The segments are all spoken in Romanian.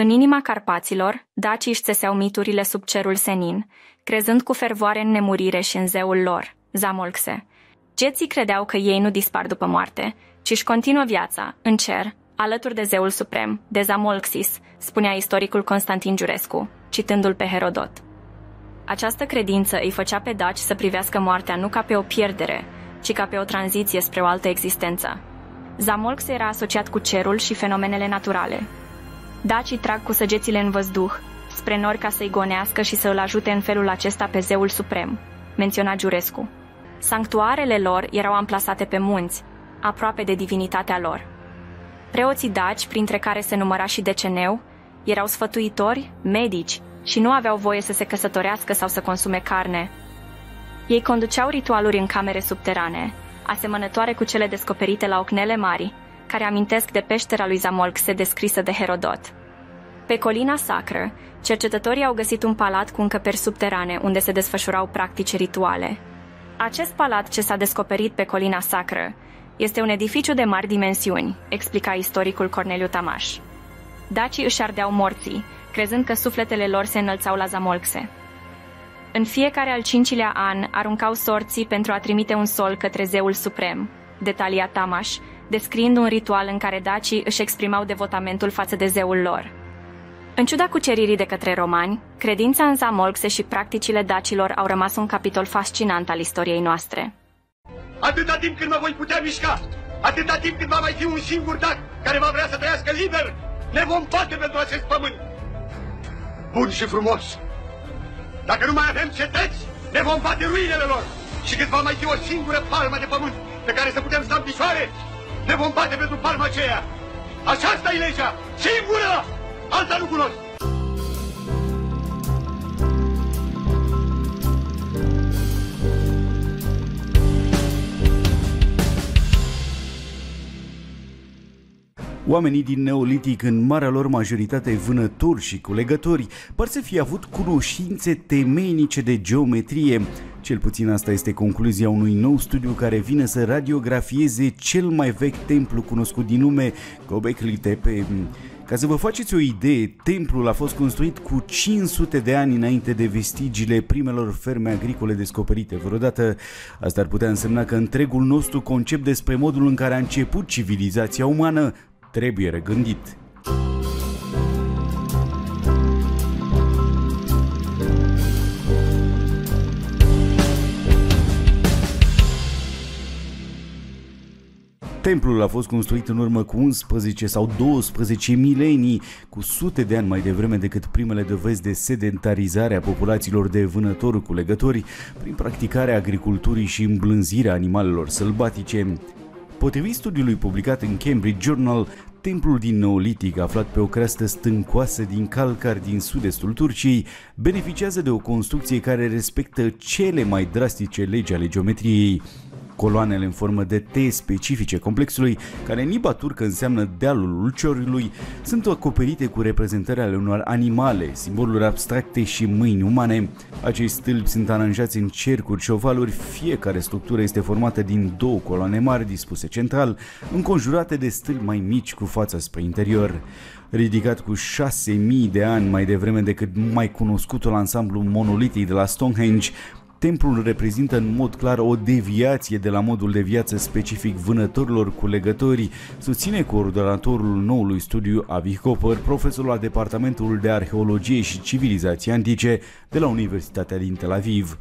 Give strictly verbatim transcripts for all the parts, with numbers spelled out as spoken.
În inima Carpaților, dacii își țeseau miturile sub cerul senin, crezând cu fervoare în nemurire și în zeul lor, Zamolxe. Geții credeau că ei nu dispar după moarte, ci își continuă viața, în cer, alături de zeul suprem, de Zamolxis, spunea istoricul Constantin Giurescu, citându-l pe Herodot. Această credință îi făcea pe daci să privească moartea nu ca pe o pierdere, ci ca pe o tranziție spre o altă existență. Zamolx era asociat cu cerul și fenomenele naturale. Dacii trag cu săgețile în văzduh, spre nori ca să-i gonească și să îl ajute în felul acesta pe zeul suprem, menționa Giurescu. Sanctuarele lor erau amplasate pe munți, aproape de divinitatea lor. Preoții daci, printre care se număra și Deceneu, erau sfătuitori, medici și nu aveau voie să se căsătorească sau să consume carne. Ei conduceau ritualuri în camere subterane, asemănătoare cu cele descoperite la Ocnele Mari, care amintesc de peștera lui Zamolxe descrisă de Herodot. Pe Colina Sacră, cercetătorii au găsit un palat cu încăperi subterane unde se desfășurau practici rituale. Acest palat ce s-a descoperit pe Colina Sacră este un edificiu de mari dimensiuni, explica istoricul Corneliu Tamaș. Dacii își ardeau morții, crezând că sufletele lor se înălțau la Zamolxe. În fiecare al cincilea an aruncau sorții pentru a trimite un sol către zeul suprem, detalia Tamaș, descriind un ritual în care dacii își exprimau devotamentul față de zeul lor. În ciuda cuceririi de către romani, credința în Zamolxe și practicile dacilor au rămas un capitol fascinant al istoriei noastre. Atâta timp cât mă voi putea mișca, atâta timp cât va mai fi un singur dac care va vrea să trăiască liber, ne vom bate pentru acest pământ. Bun și frumos! Dacă nu mai avem cetăți, ne vom bate ruinele lor! Și cât va mai fi o singură palmă de pământ pe care să putem sta în picioare, ne vom bate pentru palma aceea! Aceasta e legea! Singură! Alta nu cunosc! Oamenii din Neolitic, în marea lor majoritate vânători și culegători, par să fi avut cunoștințe temeinice de geometrie. Cel puțin asta este concluzia unui nou studiu care vine să radiografieze cel mai vechi templu cunoscut din lume, Göbekli Tepe. Ca să vă faceți o idee, templul a fost construit cu cinci sute de ani înainte de vestigiile primelor ferme agricole descoperite vreodată. Asta ar putea însemna că întregul nostru concept despre modul în care a început civilizația umană trebuie regândit. Templul a fost construit în urmă cu unsprezece sau douăsprezece milenii, cu sute de ani mai devreme decât primele dovezi de sedentarizare a populațiilor de vânători culegători prin practicarea agriculturii și îmblânzirea animalelor sălbatice. Potrivit studiului publicat în Cambridge Journal, templul din Neolitic, aflat pe o creastă stâncoasă din calcar din sud-estul Turciei, beneficiază de o construcție care respectă cele mai drastice legi ale geometriei. Coloanele în formă de T specifice complexului, care în limba turcă înseamnă dealul ulciorului, sunt acoperite cu reprezentări ale unor animale, simboluri abstracte și mâini umane. Acești stâlpi sunt aranjați în cercuri și ovaluri, fiecare structură este formată din două coloane mari dispuse central, înconjurate de stâlpi mai mici cu fața spre interior. Ridicat cu șase mii de ani mai devreme decât mai cunoscutul ansamblu monolitic de la Stonehenge, templul reprezintă în mod clar o deviație de la modul de viață specific vânătorilor culegători, susține coordonatorul noului studiu Avi Cooper, profesor la Departamentul de Arheologie și Civilizații Antice de la Universitatea din Tel Aviv.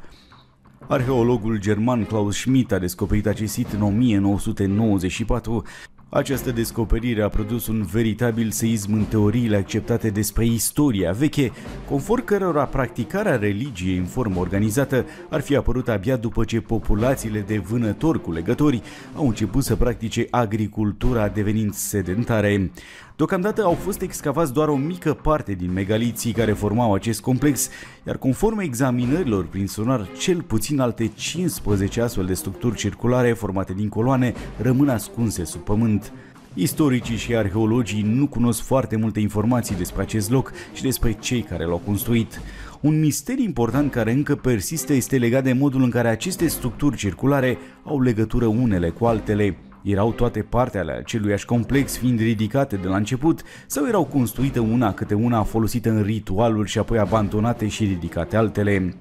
Arheologul german Klaus Schmidt a descoperit acest sit în o mie nouă sute nouăzeci și patru. Această descoperire a produs un veritabil seism în teoriile acceptate despre istoria veche, conform cărora practicarea religiei în formă organizată ar fi apărut abia după ce populațiile de vânători culegători au început să practice agricultura devenind sedentare. Deocamdată au fost excavați doar o mică parte din megaliții care formau acest complex, iar conform examinărilor prin sonar, cel puțin alte cincisprezece astfel de structuri circulare formate din coloane rămân ascunse sub pământ. Istoricii și arheologii nu cunosc foarte multe informații despre acest loc și despre cei care l-au construit. Un mister important care încă persistă este legat de modul în care aceste structuri circulare au legătură unele cu altele. Erau toate parte ale aceluiași complex, fiind ridicate de la început, sau erau construite una câte una, folosite în ritualuri și apoi abandonate și ridicate altele?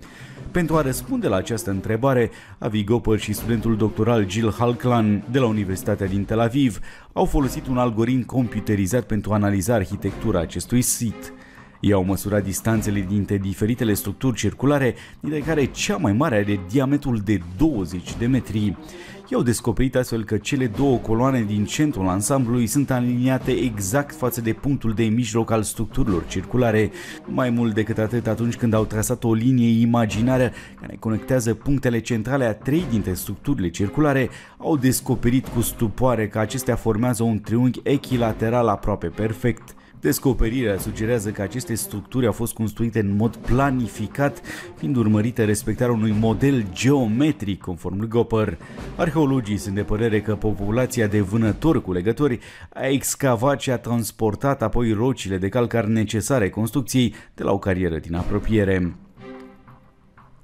Pentru a răspunde la această întrebare, Avi Gopal și studentul doctoral Gil Halklan de la Universitatea din Tel Aviv au folosit un algoritm computerizat pentru a analiza arhitectura acestui sit. Ei au măsurat distanțele dintre diferitele structuri circulare, dintre care cea mai mare are diametrul de douăzeci de metri. Ei au descoperit astfel că cele două coloane din centrul ansamblului sunt aliniate exact față de punctul de mijloc al structurilor circulare. Mai mult decât atât, atunci când au trasat o linie imaginară care conectează punctele centrale a trei dintre structurile circulare, au descoperit cu stupoare că acestea formează un triunghi echilateral aproape perfect. Descoperirea sugerează că aceste structuri au fost construite în mod planificat, fiind urmărite respectarea unui model geometric, conform lui Gopper. Arheologii sunt de părere că populația de vânători-culegători a excavat și a transportat apoi rocile de calcar necesare construcției de la o carieră din apropiere.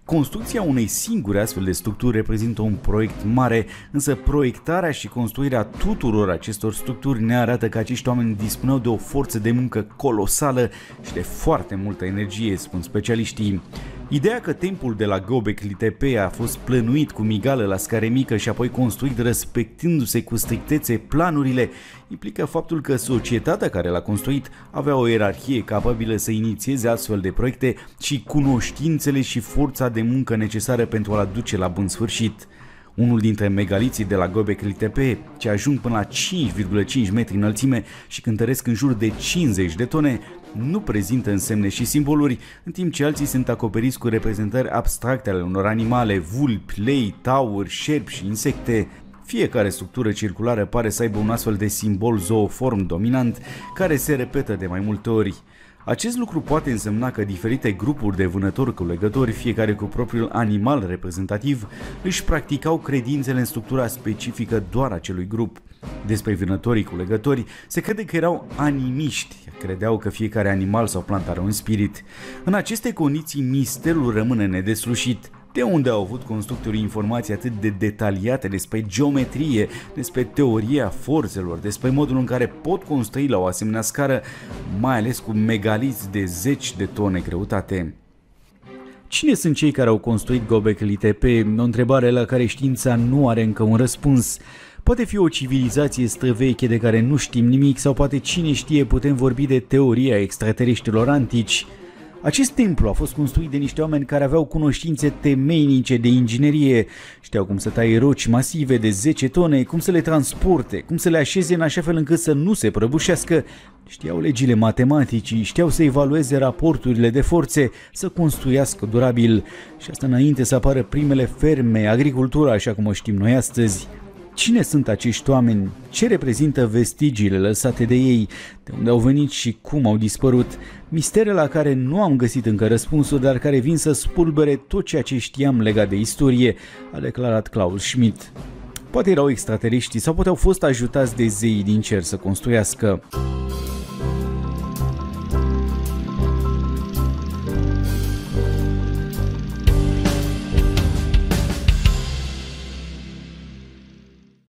Construcția unei singure astfel de structuri reprezintă un proiect mare, însă proiectarea și construirea tuturor acestor structuri ne arată că acești oameni dispuneau de o forță de muncă colosală și de foarte multă energie, spun specialiștii. Ideea că templul de la Göbekli Tepe a fost plănuit cu migală la scară mică și apoi construit respectându-se cu strictețe planurile, implică faptul că societatea care l-a construit avea o ierarhie capabilă să inițieze astfel de proiecte și cunoștințele și forța de muncă necesară pentru a-l duce la bun sfârșit. Unul dintre megaliții de la Göbekli Tepe, ce ajung până la cinci virgulă cinci metri înălțime și cântăresc în jur de cincizeci de tone, nu prezintă însemne și simboluri, în timp ce alții sunt acoperiți cu reprezentări abstracte ale unor animale, vulpi, lei, tauri, șerpi și insecte. Fiecare structură circulară pare să aibă un astfel de simbol zooform dominant, care se repetă de mai multe ori. Acest lucru poate însemna că diferite grupuri de vânători-culegători, fiecare cu propriul animal reprezentativ, își practicau credințele în structura specifică doar acelui grup. Despre vânătorii-culegători se crede că erau animiști, credeau că fiecare animal sau plantă are un spirit. În aceste condiții, misterul rămâne nedeslușit. De unde au avut constructorii informații atât de detaliate despre geometrie, despre teoria forțelor, despre modul în care pot construi la o asemenea scară, mai ales cu megaliți de zeci de tone greutate? Cine sunt cei care au construit Göbekli Tepe? O întrebare la care știința nu are încă un răspuns. Poate fi o civilizație străveche de care nu știm nimic, sau poate, cine știe, putem vorbi de teoria extraterestrilor antici. Acest templu a fost construit de niște oameni care aveau cunoștințe temeinice de inginerie. Știau cum să taie roci masive de zece tone, cum să le transporte, cum să le așeze în așa fel încât să nu se prăbușească. Știau legile matematicii, știau să evalueze raporturile de forțe, să construiască durabil. Și asta înainte să apară primele ferme, agricultura așa cum o știm noi astăzi. Cine sunt acești oameni? Ce reprezintă vestigiile lăsate de ei? De unde au venit și cum au dispărut? Mistere la care nu am găsit încă răspunsuri, dar care vin să spulbere tot ceea ce știam legat de istorie, a declarat Klaus Schmidt. Poate erau extraterestri sau poate au fost ajutați de zeii din cer să construiască.